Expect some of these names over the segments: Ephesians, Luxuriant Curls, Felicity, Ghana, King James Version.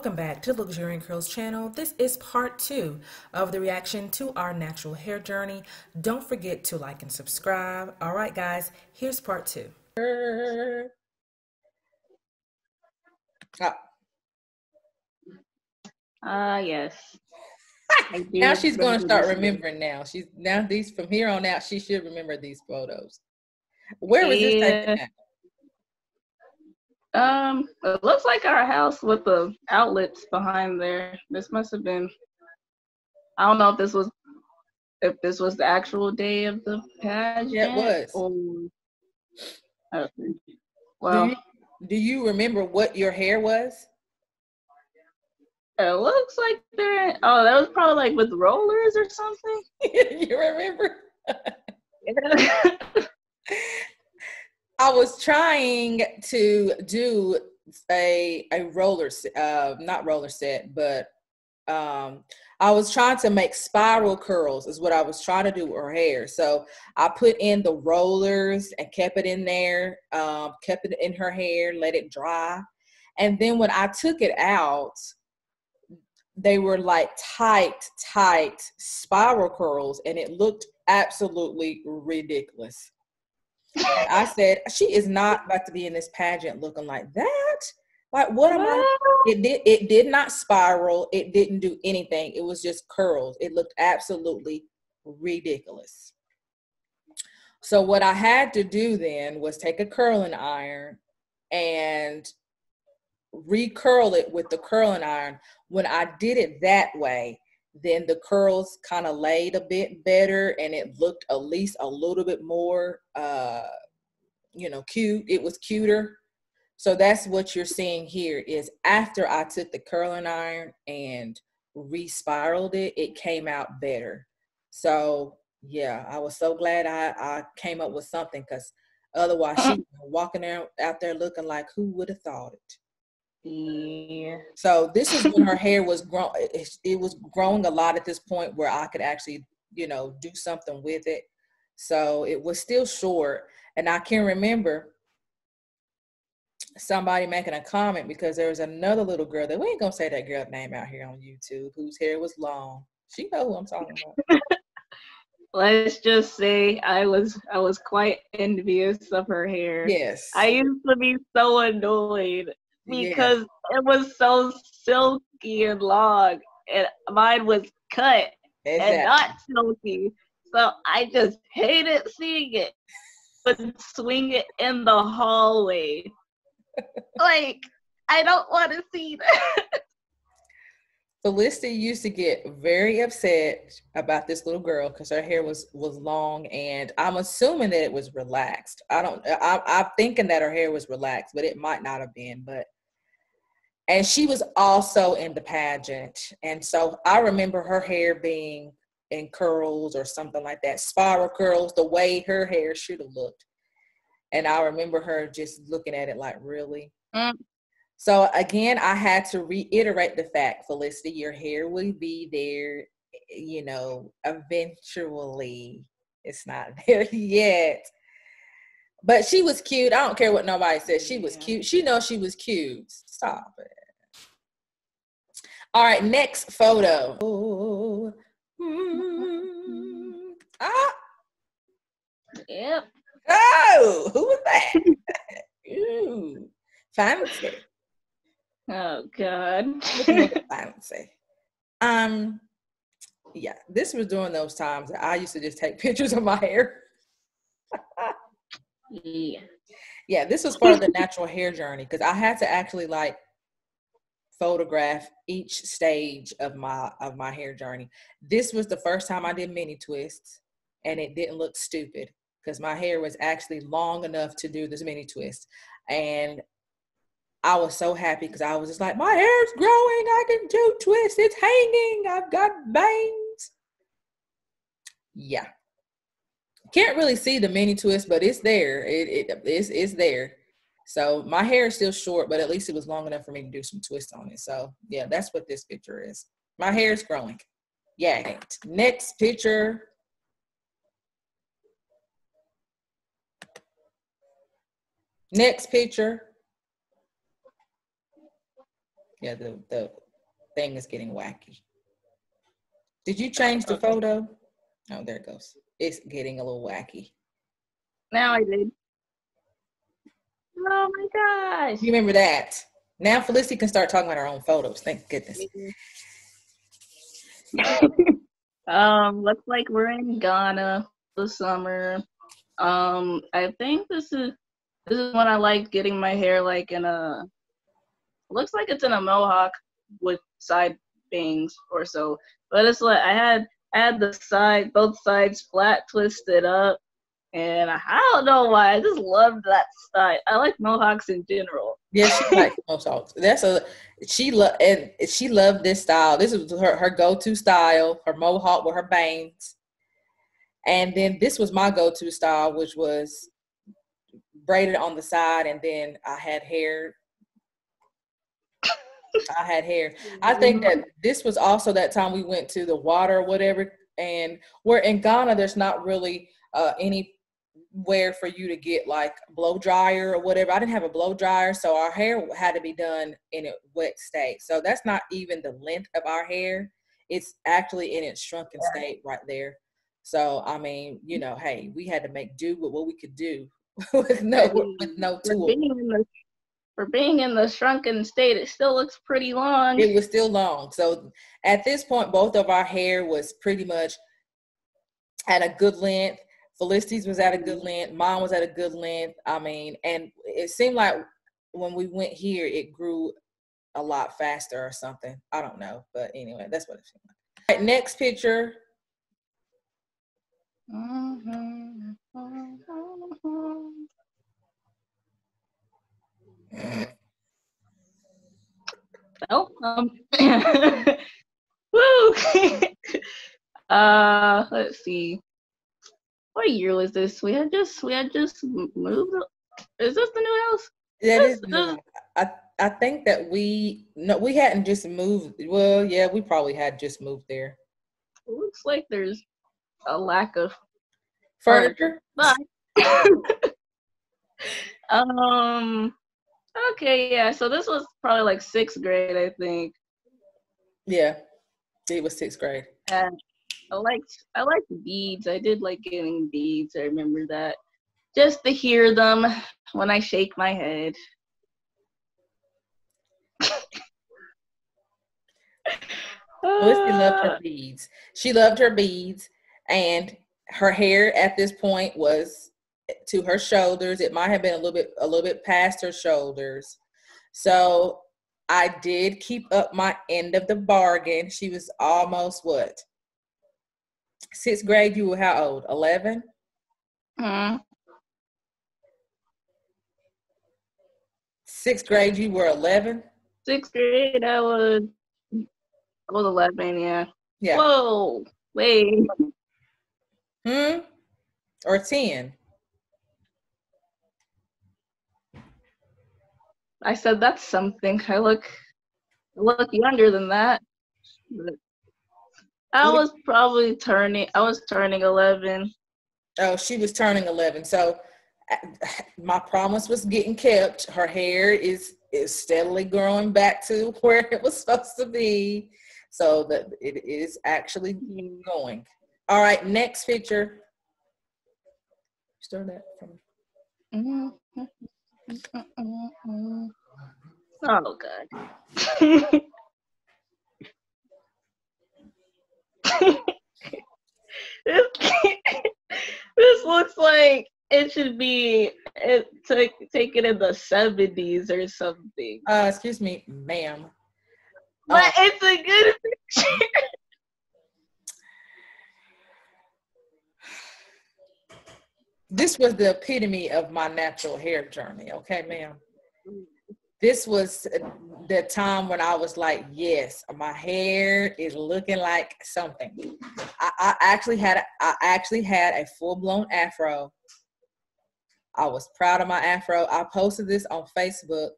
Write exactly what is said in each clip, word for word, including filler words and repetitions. Welcome back to Luxuriant Curls channel. This is part two of the reaction to our natural hair journey. Don't forget to like and subscribe. All right, guys, here's part two. Ah, oh. uh, yes. Now she's going to start remembering now. She's now these from here on out, she should remember these photos. Where was yeah. this taken at? Um, it looks like our house with the outlets behind there. This must have been, I don't know if this was, if this was the actual day of the pageant. Yeah, it was. Or, I don't think. Well, do you, do you remember what your hair was? It looks like there, oh, that was probably like with rollers or something. You remember? I was trying to do a a roller set, uh, not roller set, but um, I was trying to make spiral curls is what I was trying to do with her hair. So I put in the rollers and kept it in there, um, kept it in her hair, let it dry. And then when I took it out, they were like tight, tight spiral curls, and it looked absolutely ridiculous. I said, she is not about to be in this pageant looking like that. Like, what am I? It did, it did not spiral. It didn't do anything. It was just curls. It looked absolutely ridiculous. So what I had to do then was take a curling iron and recurl it with the curling iron. When I did it that way, then the curls kind of laid a bit better and it looked at least a little bit more, uh, you know, cute. It was cuter. So that's what you're seeing here is after I took the curling iron and re-spiraled it, it came out better. So yeah, I was so glad I, I came up with something because otherwise she was walking out, out there looking like who would have thought it. Yeah. So this is when her hair was grown. It, it was growing a lot at this point where I could actually, you know, do something with it. So it was still short. And I can remember somebody making a comment because there was another little girl that we ain't gonna say that girl's name out here on YouTube whose hair was long. She know who I'm talking about. Let's just say I was I was quite envious of her hair. Yes. I used to be so annoyed. Because yeah. it was so silky and long, and mine was cut exactly. and not silky. So I just hated seeing it. But swing it in the hallway. Like, I don't want to see that. Felicity used to get very upset about this little girl because her hair was was long, and I'm assuming that it was relaxed. I don't. I, I'm thinking that her hair was relaxed, but it might not have been. But and she was also in the pageant, and so I remember her hair being in curls or something like that, spiral curls, the way her hair should have looked. And I remember her just looking at it like, really. Mm. So again, I had to reiterate the fact, Felicity, your hair will be there, you know, eventually. It's not there yet. But she was cute. I don't care what nobody says. She was yeah. cute. She knows she was cute. Stop it. All right, next photo. Ooh. Mm-hmm. Ah. Yep. Oh, who was that? Ooh. Fancy. Oh God. Fancy. Um yeah, this was during those times that I used to just take pictures of my hair. Yeah. Yeah, this was part of the natural hair journey because I had to actually like photograph each stage of my of my hair journey. This was the first time I did mini twists and it didn't look stupid because my hair was actually long enough to do this mini twist. And I was so happy because I was just like, my hair's growing. I can do twists. It's hanging. I've got bangs. Yeah. Can't really see the mini twist, but it's there. It, it, it's, it's there. So my hair is still short, but at least it was long enough for me to do some twists on it. So, yeah, that's what this picture is. My hair is growing. Yeah. Next picture. Next picture. yeah, the, the thing is getting wacky. Did you change the photo? Oh, there it goes. It's getting a little wacky. Now I did. Oh my gosh. You remember that? Now Felicity can start talking about her own photos. Thank goodness. um, looks like we're in Ghana this summer. Um, I think this is this is when I like getting my hair like in a looks like it's in a mohawk with side bangs or so. But it's like I had I had the side both sides flat twisted up. And I, I don't know why. I just love that style. I like mohawks in general. Yeah, she likes mohawks. That's a she lo and she loved this style. This was her, her go-to style, her mohawk with her bangs. And then this was my go-to style, which was braided on the side, and then I had hair. I had hair. I think that this was also that time we went to the water or whatever. And we're in Ghana, there's not really uh any where for you to get like blow dryer or whatever. I didn't have a blow dryer, so our hair had to be done in a wet state. So that's not even the length of our hair, it's actually in its shrunken state right there. So I mean, you know, hey, we had to make do with what we could do with no with no tool. For being, in the, for being in the shrunken state, it still looks pretty long. It was still long. So at this point, both of our hair was pretty much at a good length. Felicity's was at a good length. Mine was at a good length. I mean, and it seemed like when we went here, it grew a lot faster or something. I don't know. But anyway, that's what it seemed like. All right, next picture. Oh, um, woo. uh, let's see. What year was this? We had just we had just moved. Is this the new house? Yeah, this, is this. I I think that we no we hadn't just moved. Well, yeah, we probably had just moved there. It looks like there's a lack of furniture. Bye. um. Okay. Yeah. So this was probably like sixth grade, I think. Yeah, it was sixth grade. And I liked I liked beads. I did like getting beads. I remember that. Just to hear them when I shake my head. Felicity loved her beads. She loved her beads, and her hair at this point was to her shoulders. It might have been a little bit a little bit past her shoulders. So I did keep up my end of the bargain. She was almost what? Sixth grade, you were how old? eleven? Mm-hmm. Sixth grade, you were eleven? Sixth grade, I was, I was eleven, yeah. Yeah. Whoa, wait. Hmm? Or ten? I said that's something. I look, I look younger than that. But I was probably turning, I was turning eleven. Oh, she was turning eleven. So my promise was getting kept. Her hair is, is steadily growing back to where it was supposed to be. So that it is actually going. All right, next picture. Stir that from me. Oh, God. this, this looks like it should be it took taken in the seventies or something. Uh, excuse me, ma'am. But uh, it's a good picture. This was the epitome of my natural hair journey, okay, ma'am. This was the time when I was like, yes, my hair is looking like something. I, I actually had a, I actually had a full-blown afro. I was proud of my afro. I posted this on Facebook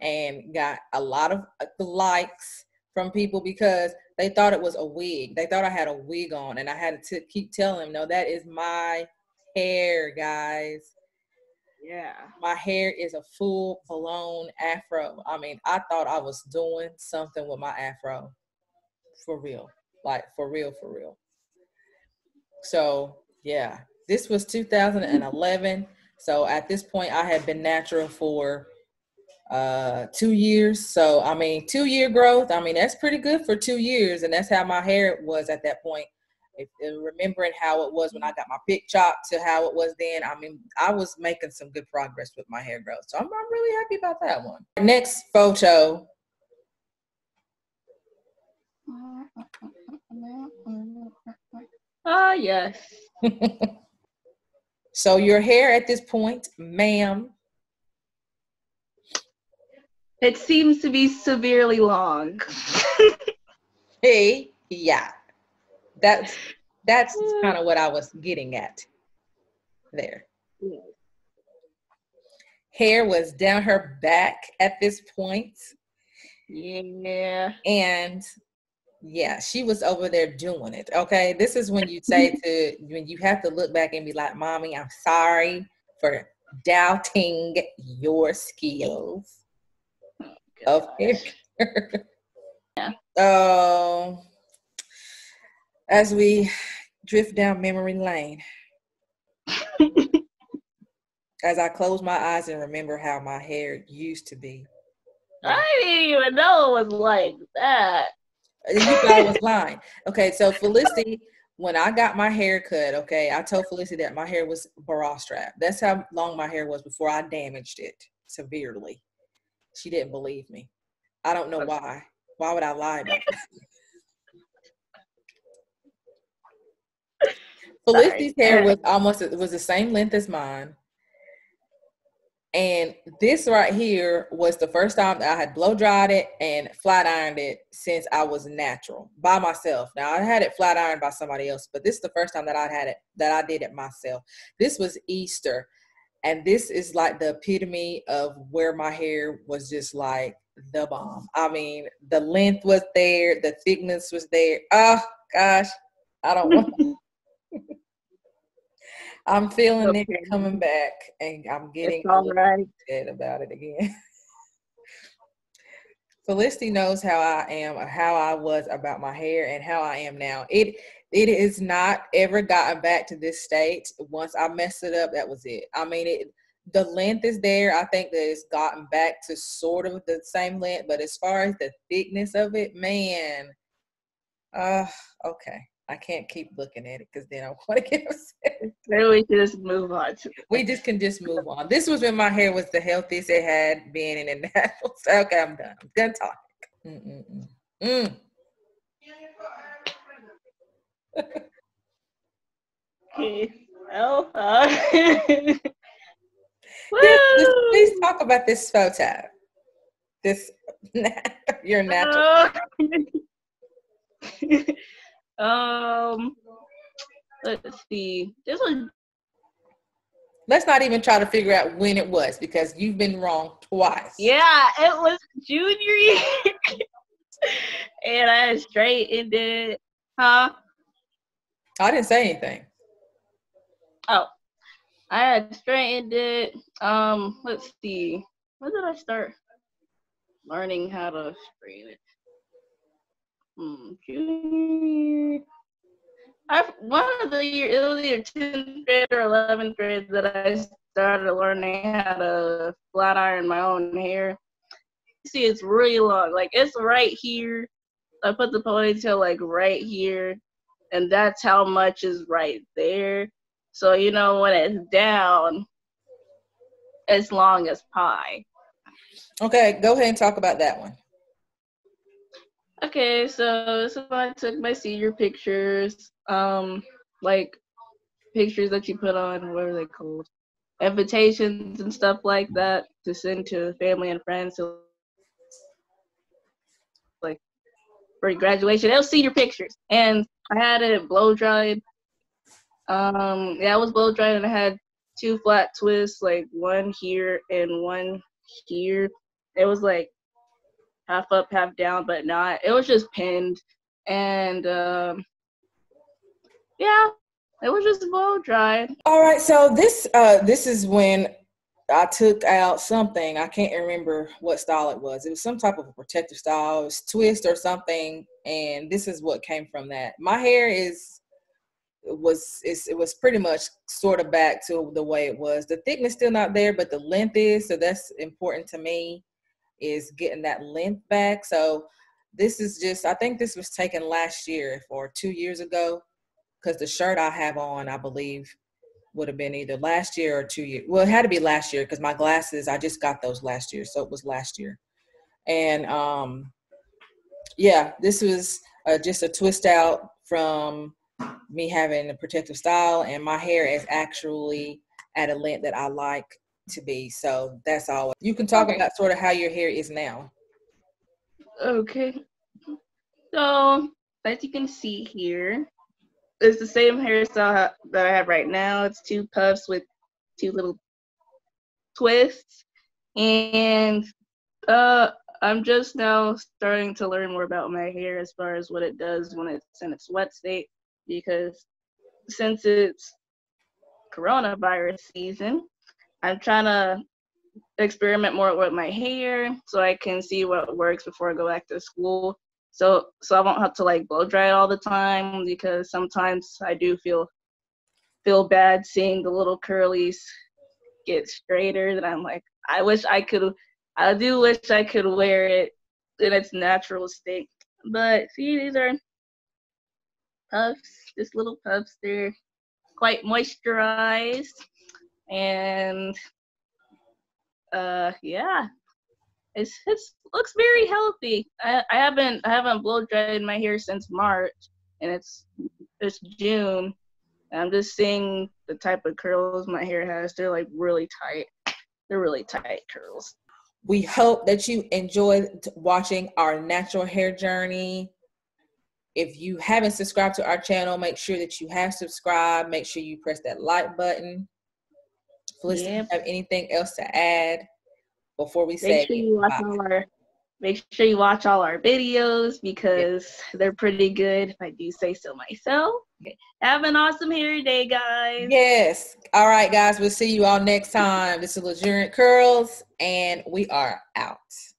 and got a lot of likes from people because they thought it was a wig. They thought I had a wig on, and I had to keep telling them, no, that is my hair, guys. Yeah. My hair is a full blown afro. I mean, I thought I was doing something with my afro. For real. Like for real, for real. So yeah, this was two thousand eleven. So at this point I had been natural for uh, two years. So, I mean, two year growth. I mean, that's pretty good for two years. And that's how my hair was at that point. If, if remembering how it was when I got my pick chop to how it was then, I mean, I was making some good progress with my hair growth. So I'm, I'm really happy about that one. Next photo. Ah, uh, yes. So your hair at this point, ma'am? It seems to be severely long. Hey, yeah. That's that's kind of what I was getting at there. Yeah. Hair was down her back at this point. Yeah. And yeah, she was over there doing it. Okay, this is when you say to, when you have to look back and be like, mommy, I'm sorry for doubting your skills. Of hair. Yeah. So as we drift down memory lane, as I close my eyes and remember how my hair used to be. I didn't even know it was like that. You thought I was lying. Okay, so Felicity, when I got my hair cut, okay, I told Felicity that my hair was bra strap. That's how long my hair was before I damaged it severely. She didn't believe me. I don't know why. Why would I lie about this? Felicity's hair was almost, it was the same length as mine. And this right here was the first time that I had blow dried it and flat ironed it since I was natural by myself. Now I had it flat ironed by somebody else, but this is the first time that I had it, that I did it myself. This was Easter. And this is like the epitome of where my hair was just like the bomb. I mean, the length was there, the thickness was there. Oh gosh, I don't want I'm feeling okay. It coming back and I'm getting right. Upset about it again. Felicity knows how I am, how I was about my hair and how I am now. It It is not ever gotten back to this state. Once I messed it up, that was it. I mean, it, the length is there. I think that it's gotten back to sort of the same length, but as far as the thickness of it, man, uh, okay. I can't keep looking at it because then I want to get upset. Then we just move on. We just can just move on. This was when my hair was the healthiest it had been in the natural. So, okay, I'm done. I'm done talking. Mm -mm -mm. Mm. Okay. Well, uh, yes, let's, please talk about this photo. This your natural. Uh, um, let's see. This one. Let's not even try to figure out when it was because you've been wrong twice. Yeah, it was junior year, and I straightened it. Huh. I didn't say anything. Oh, I had straightened it. Um, let's see. When did I start learning how to straighten it? Hmm. I one of the years, it was either tenth grade or eleventh grade that I started learning how to flat iron my own hair. See, it's really long. Like it's right here. I put the ponytail like right here. And that's how much is right there. So, you know, when it's down, as long as pie. Okay, go ahead and talk about that one. Okay, so, so I took my senior pictures, um, like pictures that you put on, what are they called? Invitations and stuff like that to send to family and friends. So, like, for graduation, they'll see your pictures. And I had it blow dried. Um, yeah, I was blow dried and I had two flat twists, like one here and one here. It was like half up, half down, but not. It was just pinned. And um, yeah, it was just blow dried. All right, so this uh, this is when I took out something. I can't remember what style it was. It was some type of a protective style. It was twist or something. And this is what came from that. My hair is was it's, it was pretty much sort of back to the way it was. The thickness still not there, but the length is. So that's important to me, is getting that length back. So this is just, I think this was taken last year or two years ago, because the shirt I have on, I believe, would have been either last year or two years. Well, it had to be last year because my glasses, I just got those last year. So it was last year. And um, yeah, this was uh, just a twist out from me having a protective style, and my hair is actually at a length that I like to be. So that's all. You can talk okay. about sort of how your hair is now. Okay. So as you can see here, it's the same hairstyle that I have right now. It's two puffs with two little twists. And uh, I'm just now starting to learn more about my hair as far as what it does when it's in its wet state, because since it's coronavirus season, I'm trying to experiment more with my hair so I can see what works before I go back to school. So, so I won't have to like blow dry it all the time, because sometimes I do feel feel bad seeing the little curlies get straighter. That I'm like, I wish I could, I do wish I could wear it in its natural state. But see, these are puffs, just little puffs. They're quite moisturized, and uh, yeah. It's, it's looks very healthy. I, I haven't I haven't blow dried my hair since March, and it's it's June. I'm just seeing the type of curls my hair has. They're like really tight. They're really tight curls. We hope that you enjoyed watching our natural hair journey. If you haven't subscribed to our channel, make sure that you have subscribed. Make sure you press that like button. Felicity, yeah. Do you have anything else to add before we say? Make sure you watch all our, make sure you watch all our videos, because yeah. they're pretty good, if I do say so myself. Have an awesome hair day, guys. Yes. All right, guys. We'll see you all next time. This is Luxuriant Curls, and we are out.